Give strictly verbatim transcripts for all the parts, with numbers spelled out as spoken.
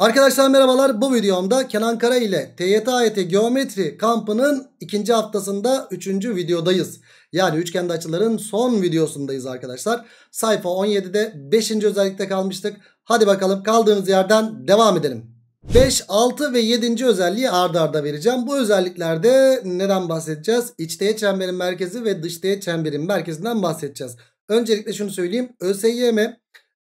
Arkadaşlar merhabalar, bu videomda Kenan Kara ile T Y T A Y T Geometri kampının ikinci haftasında üçüncü videodayız. Yani üçgende açıların son videosundayız arkadaşlar. Sayfa on yedi'de beşinci özellikte kalmıştık. Hadi bakalım kaldığımız yerden devam edelim. beş, altı ve yedinci özelliği arda arda vereceğim. Bu özelliklerde neden bahsedeceğiz? İçteğet çemberin merkezi ve dışteğet çemberin merkezinden bahsedeceğiz. Öncelikle şunu söyleyeyim. ÖSYM...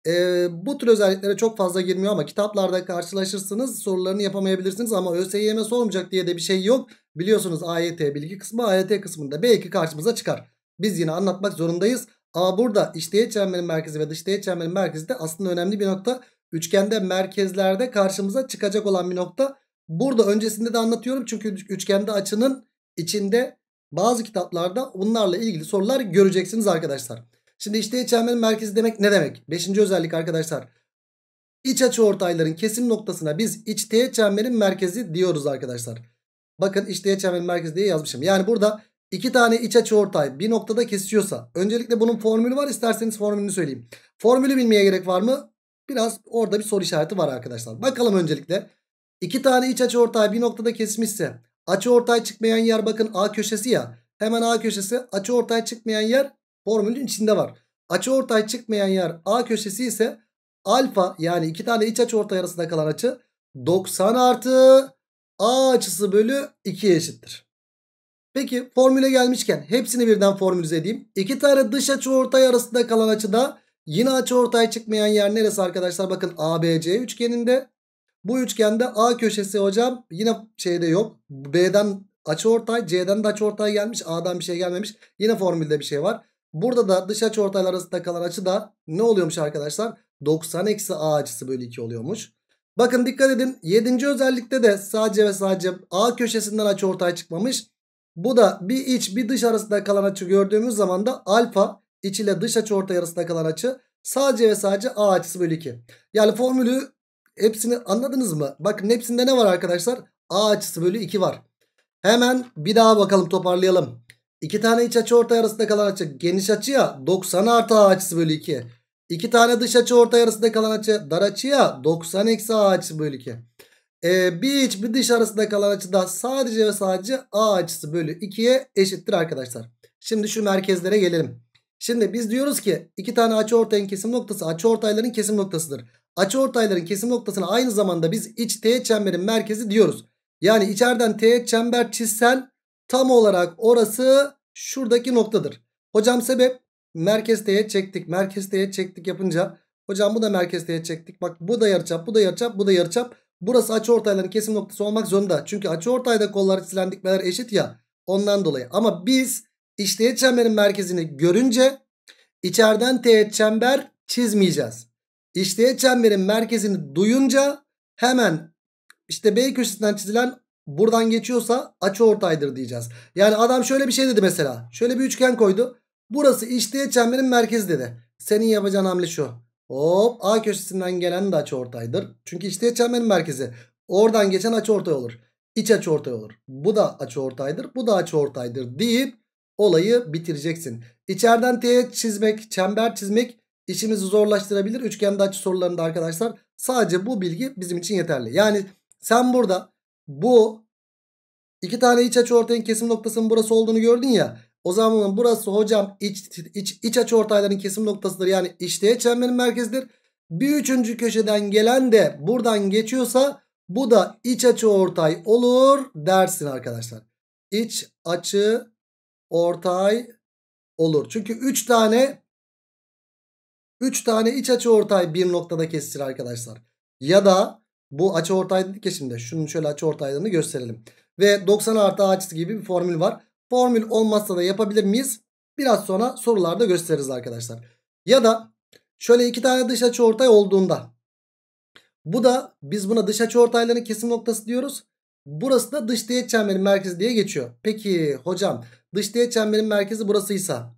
Ee, bu tür özelliklere çok fazla girmiyor ama kitaplarda karşılaşırsınız, sorularını yapamayabilirsiniz ama ÖSYM sormayacak diye de bir şey yok. Biliyorsunuz A Y T bilgi kısmı A Y T kısmında belki karşımıza çıkar. Biz yine anlatmak zorundayız. Ama burada içteğet çemberin merkezi ve dışteğet çemberin merkezi de aslında önemli bir nokta. Üçgende merkezlerde karşımıza çıkacak olan bir nokta. Burada öncesinde de anlatıyorum çünkü üçgende açının içinde bazı kitaplarda bunlarla ilgili sorular göreceksiniz arkadaşlar. Şimdi içteğet çemberin merkezi demek ne demek? Beşinci özellik arkadaşlar. İç açıortayların kesim noktasına biz içteğet çemberin merkezi diyoruz arkadaşlar. Bakın içteğet çemberin merkezi diye yazmışım. Yani burada iki tane iç açıortay bir noktada kesiyorsa. Öncelikle bunun formülü var. İsterseniz formülünü söyleyeyim. Formülü bilmeye gerek var mı? Biraz orada bir soru işareti var arkadaşlar. Bakalım öncelikle. İki tane iç açıortay bir noktada kesmişse. Açıortay çıkmayan yer bakın A köşesi ya. Hemen A köşesi, açıortay çıkmayan yer formülün içinde var. Açıortay çıkmayan yer A köşesi ise alfa, yani iki tane iç açıortay arasında kalan açı doksan artı A açısı bölü iki'ye eşittir. Peki formüle gelmişken hepsini birden formülize edeyim. İki tane dış açıortay arasında kalan açıda yine açıortay çıkmayan yer neresi arkadaşlar? Bakın A B C üçgeninde. Bu üçgende A köşesi hocam yine şeyde yok. B'den açıortay, C'den de açıortay gelmiş. A'dan bir şey gelmemiş. Yine formülde bir şey var. Burada da dış açıortaylar arasında kalan açı da ne oluyormuş arkadaşlar? doksan eksi A açısı bölü iki oluyormuş. Bakın dikkat edin. yedinci özellikte de sadece ve sadece A köşesinden açıortay çıkmamış. Bu da bir iç bir dış arasında kalan açı gördüğümüz zaman da alfa, iç ile dış açıortay arasında kalan açı sadece ve sadece A açısı bölü iki. Yani formülü hepsini anladınız mı? Bakın hepsinde ne var arkadaşlar? A açısı bölü iki var. Hemen bir daha bakalım, toparlayalım. İki tane iç açıortay arasında kalan açı geniş açıya doksan artı A açısı bölü iki. İki tane dış açıortay arasında kalan açı dar açıya doksan eksi A açısı bölü iki. Ee, bir iç bir dış arasında kalan açı da sadece ve sadece A açısı bölü iki'ye eşittir arkadaşlar. Şimdi şu merkezlere gelelim. Şimdi biz diyoruz ki iki tane açıortayın kesim noktası açıortayların kesim noktasıdır. Açıortayların kesim noktasına aynı zamanda biz iç teğet çemberin merkezi diyoruz. Yani içeriden teğet çember çizsen tam olarak orası şuradaki noktadır. Hocam sebep, merkez teğet çektik. Merkez teğet çektik yapınca hocam bu da merkez teğet çektik. Bak bu da yarıçap, bu da yarıçap, bu da yarıçap. Burası açıortayların kesim noktası olmak zorunda. Çünkü açıortayda kollar çizilen dikmeler eşit ya, ondan dolayı. Ama biz içteğet çemberin merkezini görünce içeriden teğet çember çizmeyeceğiz. İçteğet çemberin merkezini duyunca hemen işte B köşesinden çizilen buradan geçiyorsa açıortaydır diyeceğiz. Yani adam şöyle bir şey dedi mesela. Şöyle bir üçgen koydu. Burası içteğet çemberin merkezi dedi. Senin yapacağın hamle şu. Hop, A köşesinden gelen de açıortaydır. Çünkü içteğet çemberin merkezi. Oradan geçen açıortay olur. İç açıortay olur. Bu da açıortaydır. Bu da açıortaydır deyip olayı bitireceksin. İçeriden teğet çizmek, çember çizmek işimizi zorlaştırabilir. Üçgende açı sorularında arkadaşlar sadece bu bilgi bizim için yeterli. Yani sen burada bu iki tane iç açıortayın kesim noktasının burası olduğunu gördün ya. O zaman burası hocam iç, iç, iç açıortayların kesim noktasıdır. Yani içteğet çemberin merkezidir. Bir üçüncü köşeden gelen de buradan geçiyorsa bu da iç açıortay olur dersin arkadaşlar. İç açıortay olur. Çünkü üç tane üç tane iç açıortay bir noktada kesilir arkadaşlar. Ya da bu açıortay dedik ya, şimdi şunun şöyle açıortaylarını gösterelim. Ve doksan artı A açısı gibi bir formül var. Formül olmazsa da yapabilir miyiz? Biraz sonra sorularda gösteririz arkadaşlar. Ya da şöyle iki tane dış açıortay olduğunda. Bu da biz buna dış açıortayların kesim noktası diyoruz. Burası da dış teğet çemberin merkezi diye geçiyor. Peki hocam dış teğet çemberin merkezi burasıysa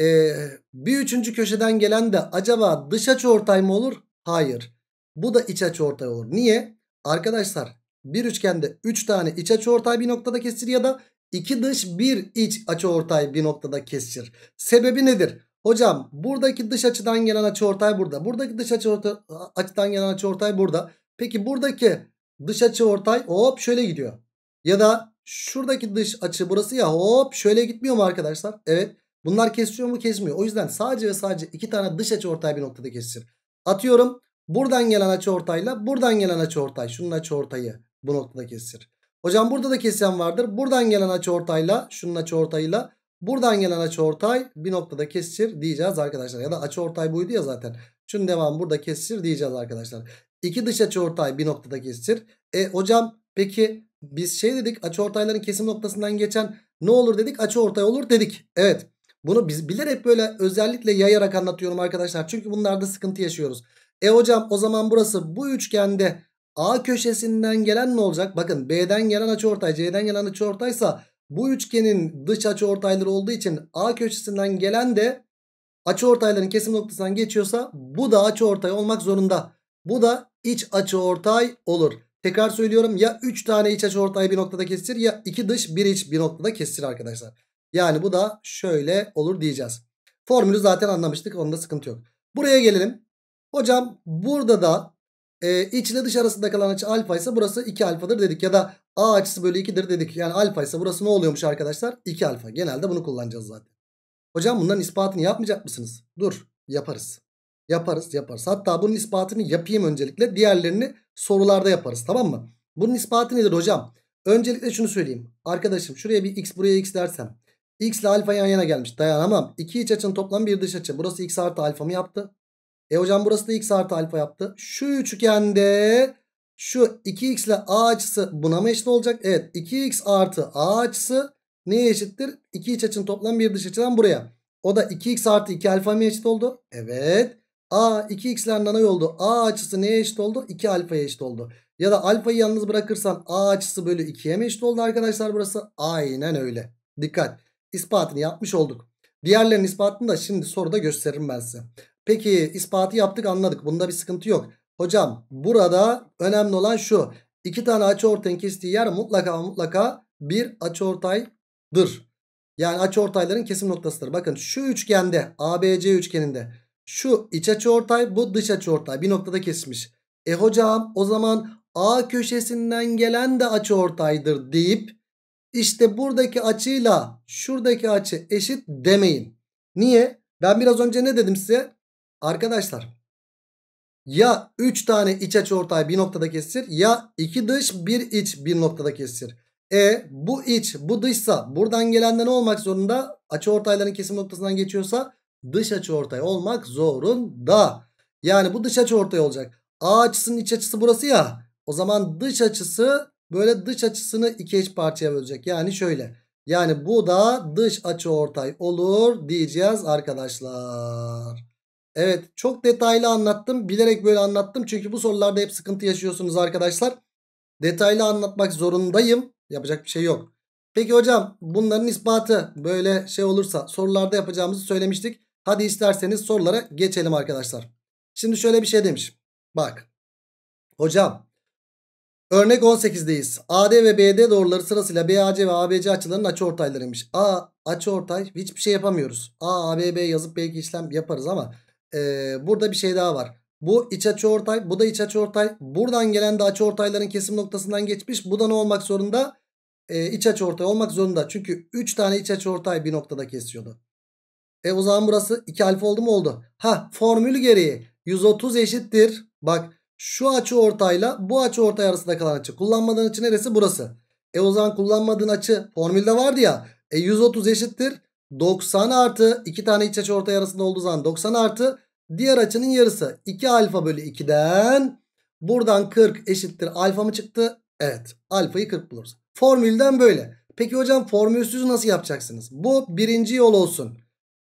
ee, bir üçüncü köşeden gelen de acaba dış açıortay mı olur? Hayır. Bu da iç açıortay olur. Niye? Arkadaşlar bir üçgende üç tane iç açıortay bir noktada kesilir ya da iki dış bir iç açıortay bir noktada kesilir. Sebebi nedir? Hocam buradaki dış açıdan gelen açıortay burada. Buradaki dış açıortay açıdan gelen açıortay burada. Peki buradaki dış açı ortay hop şöyle gidiyor. Ya da şuradaki dış açı burası ya, hop şöyle gitmiyor mu arkadaşlar? Evet. Bunlar kesişiyor mu? Kesmiyor. O yüzden sadece ve sadece iki tane dış açı ortay bir noktada kesişir. Atıyorum buradan gelen açı ortayla buradan gelen açı ortay. Şunun açı ortayı bu noktada kesişir. Hocam burada da kesişen vardır. Buradan gelen açı ortayla şunun açı ortayla buradan gelen açı ortay bir noktada kesişir diyeceğiz arkadaşlar. Ya da açı ortay buydu ya zaten. Şunun devamı burada kesişir diyeceğiz arkadaşlar. İki dış açı ortay bir noktada kesişir. E hocam peki biz şey dedik, açı ortayların kesim noktasından geçen ne olur dedik? Açı ortay olur dedik. Evet. Bunu biz bilerek böyle özellikle yayarak anlatıyorum arkadaşlar. Çünkü bunlarda sıkıntı yaşıyoruz. E hocam o zaman burası bu üçgende A köşesinden gelen ne olacak? Bakın B'den gelen açıortay, C'den gelen açıortaysa bu üçgenin dış açıortayları olduğu için A köşesinden gelen de açıortayların kesim noktasından geçiyorsa bu da açıortay olmak zorunda. Bu da iç açıortay olur. Tekrar söylüyorum, ya üç tane iç açıortay bir noktada kesişir ya iki dış bir iç bir noktada kesişir arkadaşlar. Yani bu da şöyle olur diyeceğiz. Formülü zaten anlamıştık. Onda sıkıntı yok. Buraya gelelim. Hocam burada da e, iç ile dış arasında kalan açı alfa ise burası iki alfadır dedik. Ya da A açısı bölü ikidir dedik. Yani alfa ise burası ne oluyormuş arkadaşlar? iki alfa. Genelde bunu kullanacağız zaten. Hocam bunların ispatını yapmayacak mısınız? Dur, yaparız. Yaparız yaparız. Hatta bunun ispatını yapayım öncelikle. Diğerlerini sorularda yaparız, tamam mı? Bunun ispatı nedir hocam? Öncelikle şunu söyleyeyim. Arkadaşım şuraya bir x buraya x dersem. X ile alfa yan yana gelmiş. Dayanamam. İki iç açının toplamı bir dış açı. Burası x artı alfa mı yaptı? E hocam burası da x artı alfa yaptı. Şu üçgende şu iki x ile a açısı buna mı eşit olacak? Evet. iki x artı a açısı neye eşittir? iki iç açının toplamı bir dış açıdan buraya. O da iki x artı iki alfa mı eşit oldu? Evet. A iki x ile anlanay oldu. A açısı neye eşit oldu? iki alfaya eşit oldu. Ya da alfayı yalnız bırakırsan a açısı bölü ikiye mi eşit oldu arkadaşlar burası? Aynen öyle. Dikkat. İspatını yapmış olduk. Diğerlerinin ispatını da şimdi soruda gösteririm ben size. Peki ispatı yaptık, anladık. Bunda bir sıkıntı yok. Hocam burada önemli olan şu. İki tane açıortayın kestiği yer mutlaka mutlaka bir açıortaydır. Yani açıortayların kesim noktasıdır. Bakın şu üçgende, A B C üçgeninde şu iç açıortay, bu dış açıortay bir noktada kesmiş. E hocam o zaman A köşesinden gelen de açıortaydır deyip İşte buradaki açıyla şuradaki açı eşit demeyin. Niye? Ben biraz önce ne dedim size? Arkadaşlar ya üç tane iç açıortay bir noktada kesişir ya iki dış bir iç bir noktada kesişir. E bu iç bu dışsa buradan gelenden olmak zorunda, açıortayların kesim noktasından geçiyorsa dış açıortay olmak zorunda. Yani bu dış açıortay olacak. A açısının iç açısı burası ya, o zaman dış açısı böyle dış açısını iki eş parçaya bölecek. Yani şöyle. Yani bu da dış açıortay olur diyeceğiz arkadaşlar. Evet, çok detaylı anlattım. Bilerek böyle anlattım. Çünkü bu sorularda hep sıkıntı yaşıyorsunuz arkadaşlar. Detaylı anlatmak zorundayım. Yapacak bir şey yok. Peki hocam bunların ispatı böyle şey olursa sorularda yapacağımızı söylemiştik. Hadi isterseniz sorulara geçelim arkadaşlar. Şimdi şöyle bir şey demiş. Bak. Hocam. Örnek on sekiz'deyiz. A D ve B D doğruları sırasıyla B A C ve A B C açılarının açıortaylarıymış. A açıortay, hiçbir şey yapamıyoruz. A, A, B, B yazıp belki işlem yaparız ama e, burada bir şey daha var. Bu iç açıortay, bu da iç açıortay. Buradan gelen de açıortayların kesim noktasından geçmiş. Bu da ne olmak zorunda? E, iç açıortay olmak zorunda. Çünkü üç tane iç açıortay bir noktada kesiyordu. E o zaman burası iki alfa oldu mu? Oldu. Ha, formül gereği yüz otuz eşittir. Bak. Şu açı ortayla bu açı ortay arasında kalan açı. Kullanmadığın açı neresi? Burası. E o zaman kullanmadığın açı formülde vardı ya. E yüz otuz eşittir doksan artı iki tane iç açı ortay arasında olduğu zaman doksan artı diğer açının yarısı. iki alfa bölü iki'den buradan kırk eşittir. Alfa mı çıktı? Evet. Alfayı kırk buluruz. Formülden böyle. Peki hocam formülsüz nasıl yapacaksınız? Bu birinci yol olsun.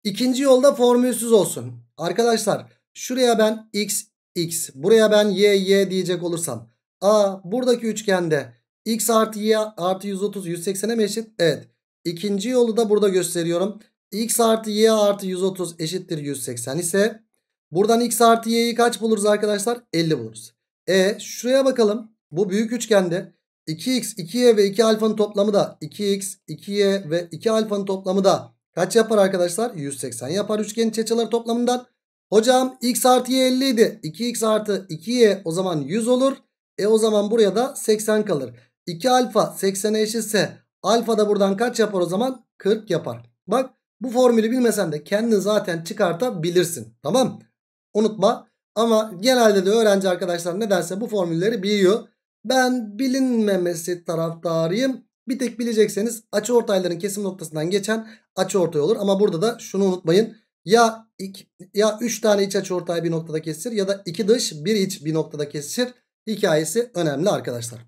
İkinci yolda formülsüz olsun. Arkadaşlar şuraya ben x x buraya ben y y diyecek olursam a buradaki üçgende x artı y artı yüz otuz yüz seksene mi eşit? Evet. İkinci yolu da burada gösteriyorum. X artı y artı yüz otuz eşittir yüz seksen ise buradan x artı y'yi kaç buluruz arkadaşlar? elli buluruz. E şuraya bakalım. Bu büyük üçgende iki x iki y ve iki alfanın toplamı da iki x iki y ve iki alfanın toplamı da kaç yapar arkadaşlar? yüz seksen yapar üçgenin iç açıları toplamından. Hocam x artı y elli idi. iki x artı iki y o zaman yüz olur. E o zaman buraya da seksen kalır. iki alfa seksene eşitse alfa da buradan kaç yapar o zaman? kırk yapar. Bak bu formülü bilmesen de kendini zaten çıkartabilirsin. Tamam, unutma. Ama genelde de öğrenci arkadaşlar nedense bu formülleri biliyor. Ben bilinmemesi taraftarıyım. Bir tek bilecekseniz açıortayların kesim noktasından geçen açıortay olur. Ama burada da şunu unutmayın. Ya iki, ya üç tane iç açıortay bir noktada kesişir ya da iki dış bir iç bir noktada kesişir. Hikayesi önemli arkadaşlar.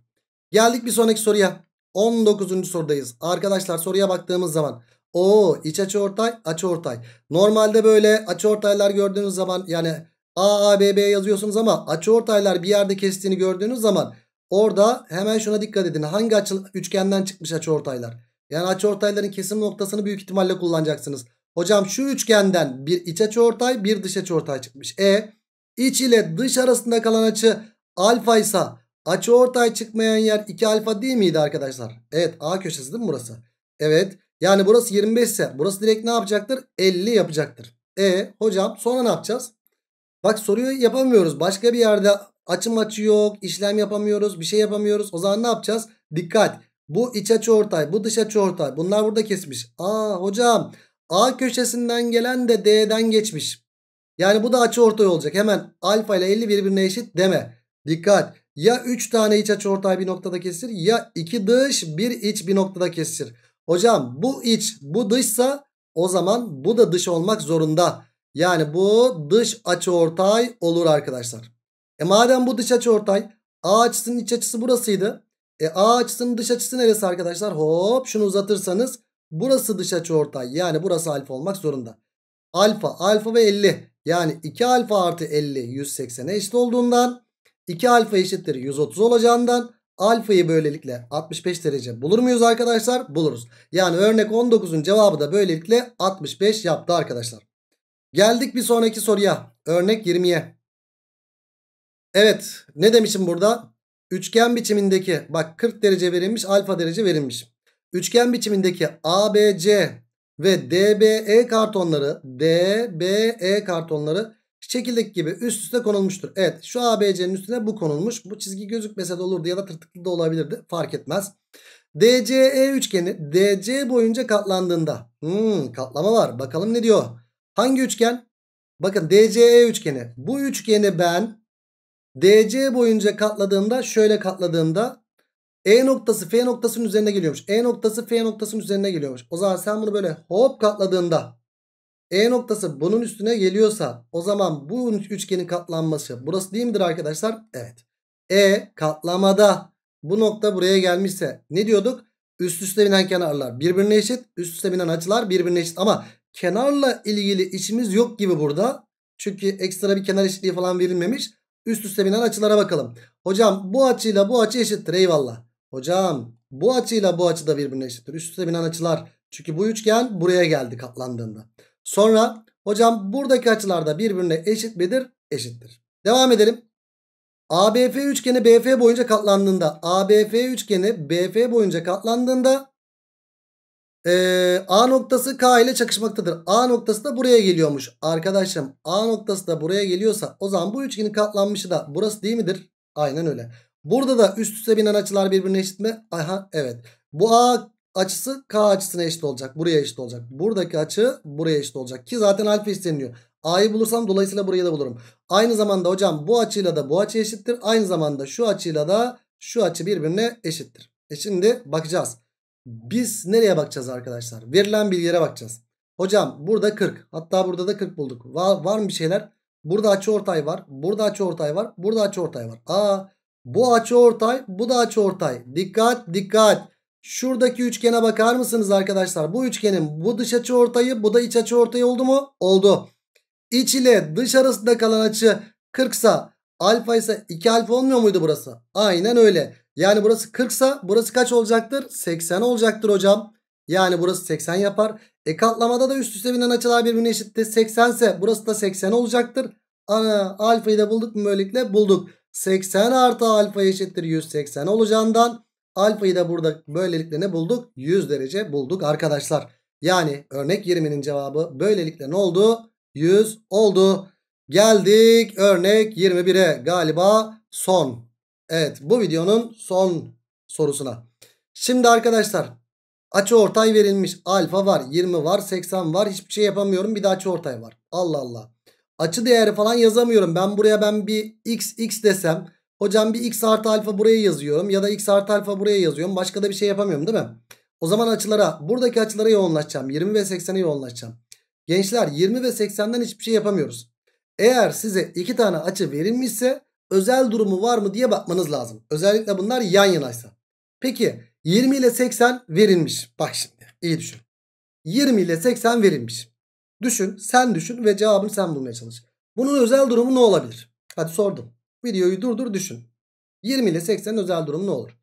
Geldik bir sonraki soruya. on dokuzuncu sorudayız. Arkadaşlar soruya baktığımız zaman o iç açıortay açıortay. Normalde böyle açıortaylar gördüğünüz zaman yani A, A, B, B yazıyorsunuz ama açıortaylar bir yerde kestiğini gördüğünüz zaman orada hemen şuna dikkat edin. Hangi açı üçgenden çıkmış açıortaylar? Yani açıortayların kesim noktasını büyük ihtimalle kullanacaksınız. Hocam şu üçgenden bir iç açıortay bir dış açıortay çıkmış. E iç ile dış arasında kalan açı alfa ise açıortay çıkmayan yer iki alfa değil miydi arkadaşlar? Evet, A köşesi değil mi burası? Evet, yani burası yirmi beş ise burası direkt ne yapacaktır? elli yapacaktır. E hocam sonra ne yapacağız? Bak soruyu yapamıyoruz. Başka bir yerde açı maçı yok. İşlem yapamıyoruz. Bir şey yapamıyoruz. O zaman ne yapacağız? Dikkat. Bu iç açıortay, bu dış açıortay. Bunlar burada kesmiş. Aa hocam A köşesinden gelen de D'den geçmiş. Yani bu da açıortay olacak. Hemen alfa ile elli birbirine eşit deme. Dikkat. Ya üç tane iç açıortay bir noktada kesişir ya iki dış bir iç bir noktada kesişir. Hocam bu iç bu dışsa o zaman bu da dış olmak zorunda. Yani bu dış açıortay olur arkadaşlar. E madem bu dış açıortay, A açısının iç açısı burasıydı. E A açısının dış açısı neresi arkadaşlar? Hop şunu uzatırsanız burası dış açıortay. Yani burası alfa olmak zorunda. Alfa, alfa ve elli. Yani iki alfa artı elli yüz seksene eşit olduğundan iki alfa eşittir yüz otuz olacağından alfayı böylelikle altmış beş derece bulur muyuz arkadaşlar? Buluruz. Yani örnek on dokuzun cevabı da böylelikle altmış beş yaptı arkadaşlar. Geldik bir sonraki soruya. Örnek yirmiye. Evet, ne demişim burada? Üçgen biçimindeki bak kırk derece verilmiş, alfa derece verilmiş. Üçgen biçimindeki A B C ve D B E kartonları, D B E kartonları şekildeki gibi üst üste konulmuştur. Evet, şu A B C'nin üstüne bu konulmuş. Bu çizgi gözükmese de olurdu ya da tırtıklı da olabilirdi. Fark etmez. D C E üçgeni D C boyunca katlandığında. Hmm, katlama var. Bakalım ne diyor? Hangi üçgen? Bakın D C E üçgeni. Bu üçgeni ben D C boyunca katladığımda şöyle katladığımda E noktası F noktasının üzerine geliyormuş. E noktası F noktasının üzerine geliyormuş. O zaman sen bunu böyle hop katladığında E noktası bunun üstüne geliyorsa o zaman bu üçgenin katlanması burası değil midir arkadaşlar? Evet. E katlamada bu nokta buraya gelmişse ne diyorduk? Üst üste binen kenarlar birbirine eşit. Üst üste binen açılar birbirine eşit ama kenarla ilgili işimiz yok gibi burada. Çünkü ekstra bir kenar eşitliği falan verilmemiş. Üst üste binen açılara bakalım. Hocam bu açıyla bu açı eşittir. Eyvallah. Hocam bu açıyla bu açı da birbirine eşittir. Üst üste binen açılar. Çünkü bu üçgen buraya geldi katlandığında. Sonra hocam buradaki açılar da birbirine eşit midir? Eşittir. Devam edelim. A B F üçgeni B F boyunca katlandığında. A B F üçgeni B F boyunca katlandığında. Ee, A noktası K ile çakışmaktadır. A noktası da buraya geliyormuş. Arkadaşım A noktası da buraya geliyorsa o zaman bu üçgenin katlanmışı da burası değil midir? Aynen öyle. Burada da üst üste binen açılar birbirine eşit mi? Aha, evet. Bu A açısı K açısına eşit olacak. Buraya eşit olacak. Buradaki açı buraya eşit olacak. Ki zaten alfa isteniyor. A'yı bulursam dolayısıyla burayı da bulurum. Aynı zamanda hocam bu açıyla da bu açı eşittir. Aynı zamanda şu açıyla da şu açı birbirine eşittir. E şimdi bakacağız. Biz nereye bakacağız arkadaşlar? Verilen bilgilere bakacağız. Hocam burada kırk. Hatta burada da kırk bulduk. Var, var mı bir şeyler? Burada açıortay var. Burada açıortay var. Burada açıortay var. Aa, bu açıortay, bu da açıortay. Dikkat, dikkat. Şuradaki üçgene bakar mısınız arkadaşlar? Bu üçgenin bu dış açıortayı, bu da iç açıortayı oldu mu? Oldu. İç ile dış arasında kalan açı kırk ise alfa ise iki alfa olmuyor muydu burası? Aynen öyle. Yani burası kırk ise burası kaç olacaktır? seksen olacaktır hocam. Yani burası seksen yapar. E katlamada da üst üste binen açılar birbirine eşitti. seksen ise burası da seksen olacaktır. Ana, alfayı da bulduk mu böylelikle? Bulduk. seksen artı alfa eşittir yüz seksen olacağından alfayı da burada böylelikle ne bulduk? yüz derece bulduk arkadaşlar. Yani örnek yirminin cevabı böylelikle ne oldu? yüz oldu. Geldik örnek yirmi bire, galiba son. Evet, bu videonun son sorusuna. Şimdi arkadaşlar açıortay verilmiş. Alfa var, yirmi var, seksen var. Hiçbir şey yapamıyorum. Bir de açıortay var. Allah Allah. Açı değeri falan yazamıyorum. Ben buraya ben bir x x desem, hocam bir x artı alfa buraya yazıyorum ya da x artı alfa buraya yazıyorum. Başka da bir şey yapamıyorum değil mi? O zaman açılara, buradaki açılara yoğunlaşacağım. yirmi ve seksene yoğunlaşacağım. Gençler yirmi ve seksenden hiçbir şey yapamıyoruz. Eğer size iki tane açı verilmişse özel durumu var mı diye bakmanız lazım. Özellikle bunlar yan yanaysa. Peki yirmi ile seksen verilmiş. Bak şimdi iyi düşün. yirmi ile seksen verilmiş. Düşün, sen düşün ve cevabını sen bulmaya çalış. Bunun özel durumu ne olabilir? Hadi sordum. Videoyu durdur, düşün. yirmi ile seksenin özel durumu ne olur?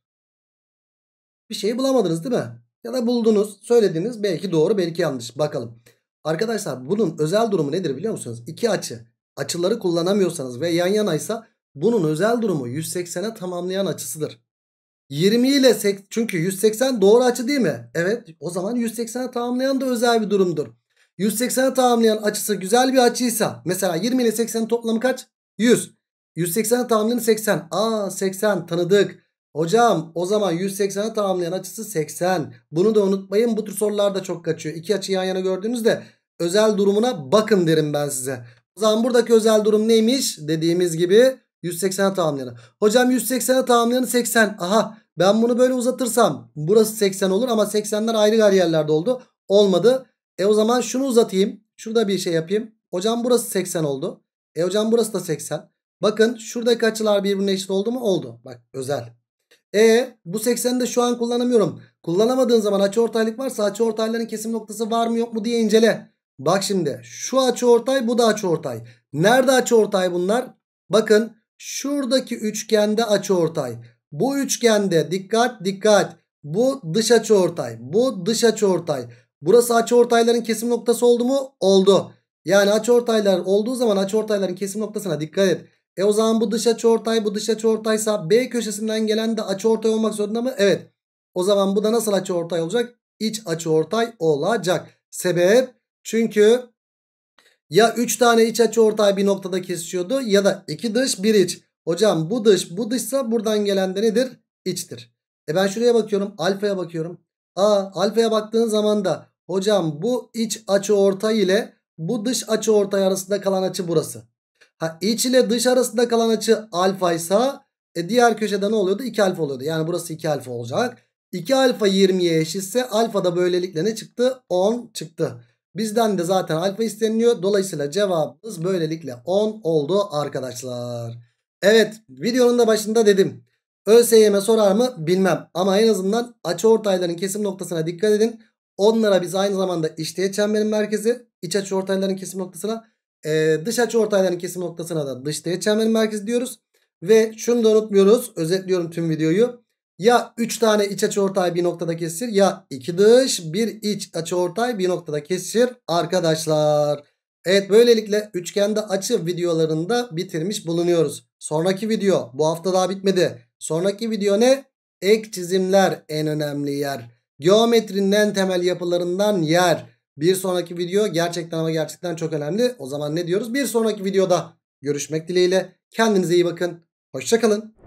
Bir şeyi bulamadınız değil mi? Ya da buldunuz, söylediniz, belki doğru belki yanlış. Bakalım. Arkadaşlar bunun özel durumu nedir biliyor musunuz? İki açı. Açıları kullanamıyorsanız ve yan yanaysa bunun özel durumu yüz seksene tamamlayan açısıdır. yirmi ile seksen, çünkü yüz seksen doğru açı değil mi? Evet, o zaman yüz seksene tamamlayan da özel bir durumdur. yüz seksene tamamlayan açısı güzel bir açıysa, mesela yirmi ile seksenin toplamı kaç? yüz. yüz seksene tamamlayan seksen. Aa, seksen tanıdık. Hocam o zaman yüz seksene tamamlayan açısı seksen. Bunu da unutmayın, bu tür sorularda çok kaçıyor. İki açı yan yana gördüğünüzde özel durumuna bakın derim ben size. O zaman buradaki özel durum neymiş? Dediğimiz gibi yüz seksene tamamlayanı. Hocam yüz seksene tamamlayanı seksen. Aha, ben bunu böyle uzatırsam burası seksen olur ama seksenler ayrı ayrı yerlerde oldu. Olmadı. E o zaman şunu uzatayım. Şurada bir şey yapayım. Hocam burası seksen oldu. E hocam burası da seksen. Bakın şuradaki açılar birbirine eşit oldu mu? Oldu. Bak özel. E bu sekseni de şu an kullanamıyorum. Kullanamadığın zaman açıortaylık varsa açıortayların kesim noktası var mı yok mu diye incele. Bak şimdi şu açıortay, bu da açıortay. Nerede açıortay bunlar? Bakın şuradaki üçgende açıortay. Bu üçgende dikkat dikkat. Bu dış açıortay. Bu dış açıortay. Burası açıortayların kesim noktası oldu mu? Oldu. Yani açıortaylar olduğu zaman açıortayların kesim noktasına dikkat et. E o zaman bu dış açıortay, bu dış açıortaysa B köşesinden gelen de açıortay olmak zorunda mı? Evet. O zaman bu da nasıl açıortay olacak? İç açıortay olacak. Sebep? Çünkü ya üç tane iç açıortay bir noktada kesişiyordu ya da iki dış bir iç. Hocam bu dış bu dışsa buradan gelen de nedir? İçtir. E ben şuraya bakıyorum, alfaya bakıyorum. Aa, alfaya baktığın zaman da hocam bu iç açıortay ile bu dış açıortay arasında kalan açı burası. Ha, iç ile dış arasında kalan açı alfaysa e diğer köşede ne oluyordu? iki alfa oluyordu. Yani burası iki alfa olacak. iki alfa yirmiye eşitse alfa da böylelikle ne çıktı? on çıktı. Bizden de zaten alfa isteniliyor. Dolayısıyla cevabımız böylelikle on oldu arkadaşlar. Evet, videonun da başında dedim. ÖSYM sorar mı bilmem ama en azından açıortayların kesim noktasına dikkat edin. Onlara biz aynı zamanda işteğet çemberin merkezi, iç açıortayların kesim noktasına, e, dış açıortayların kesim noktasına da dış teğet çemberin merkezi diyoruz. Ve şunu da unutmuyoruz. Özetliyorum tüm videoyu. Ya üç tane iç açıortay bir noktada kesişir ya iki dış bir iç açıortay bir noktada kesişir arkadaşlar. Evet, böylelikle üçgende açı videolarında bitirmiş bulunuyoruz. Sonraki video, bu hafta daha bitmedi. Sonraki video ne? Ek çizimler en önemli yer. Geometrinin en temel yapılarından yer. Bir sonraki video gerçekten ama gerçekten çok önemli. O zaman ne diyoruz? Bir sonraki videoda görüşmek dileğiyle. Kendinize iyi bakın. Hoşça kalın.